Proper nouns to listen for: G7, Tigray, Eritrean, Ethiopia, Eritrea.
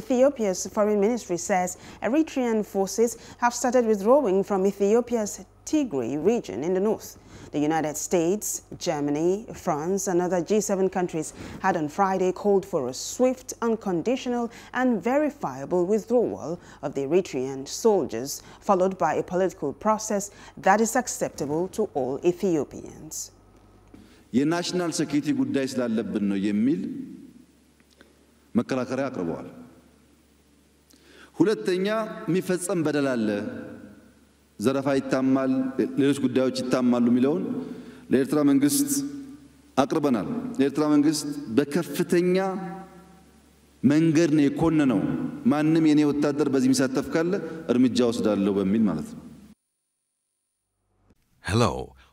Ethiopia's foreign ministry says Eritrean forces have started withdrawing from Ethiopia's Tigray region in the north. The United States, Germany, France and other G7 countries had on Friday called for a swift, unconditional and verifiable withdrawal of the Eritrean soldiers, followed by a political process that is acceptable to all Ethiopians. የናሽናል ሴኩሪቲ ጉዳይ ስላለብን ነው የሚል መከራከሪያ አቅርበዋል። ሁለተኛ የሚፈጸም በደል አለ፣ ዘረፋ ይታማል፣ ሌሎች ጉዳዮች ይታማሉ ሚለውን ለኤርትራ መንግስት አቅርበናል። ኤርትራ መንግስት በከፍተኛ መንገድ ነው የኮነነው። ማንም የኔ ወታደር በዚህ የሚሳተፍ ካለ እርምጃ ወስዳለሁ በሚል ማለት ነው። Hello.